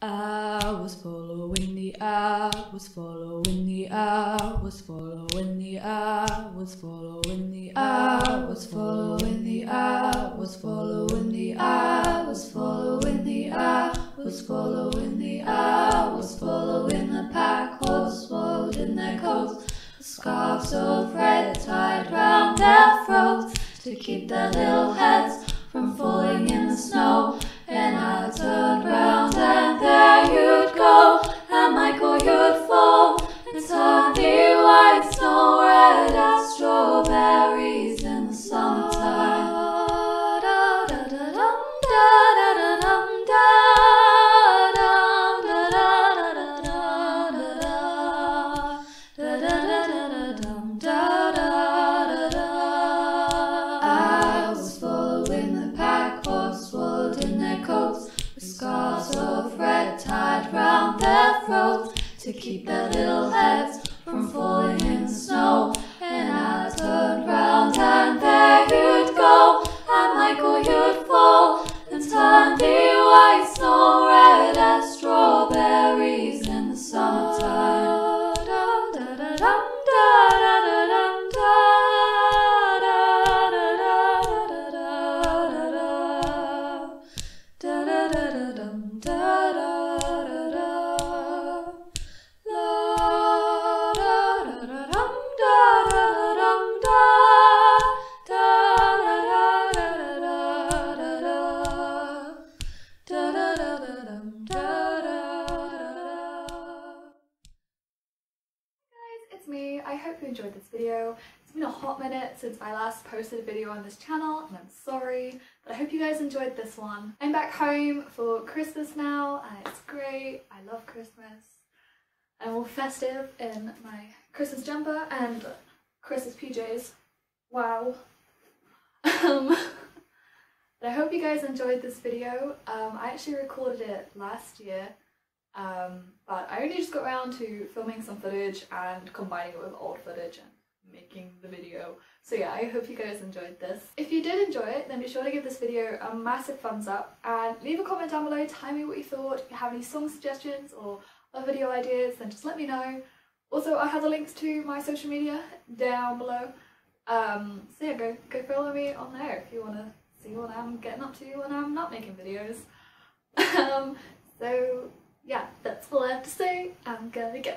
I was following the pack horse, swallowed in their coats, scarves of red tied round their throats to keep their little heads from falling in the snow. And I turned round and there you'd go, and Michael you'd fall, and turn thee white snow red as strawberries in the summertime. To keep their little heads from falling in the snow. And I turned round and there you'd go, and Michael you'd fall, and turn thee white snow red as strawberries in the summertime. Enjoyed this video. It's been a hot minute since I last posted a video on this channel, and I'm sorry, but I hope you guys enjoyed this one. I'm back home for Christmas now, and it's great. I love Christmas. I'm all festive in my Christmas jumper and Christmas PJs. Wow. But I hope you guys enjoyed this video. I actually recorded it last year. But I only just got around to filming some footage and combining it with old footage and making the video. So yeah, I hope you guys enjoyed this. If you did enjoy it, then be sure to give this video a massive thumbs up and leave a comment down below, tell me what you thought. If you have any song suggestions or other video ideas, then just let me know. Also, I have the links to my social media down below. So yeah, go follow me on there if you want to see what I'm getting up to when I'm not making videos. So yeah, that's all I have to say. I'm gonna go.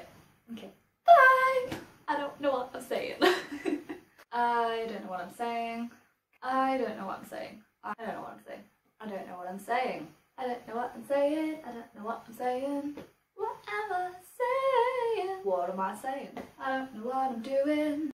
Okay, bye! I don't know what I'm saying. I don't know what I'm saying. I don't know what I'm saying. I don't know what I'm saying. I don't know what I'm saying. I don't know what I'm saying. I don't know what I'm saying. What am I saying? What am I saying? I don't know what I'm doing.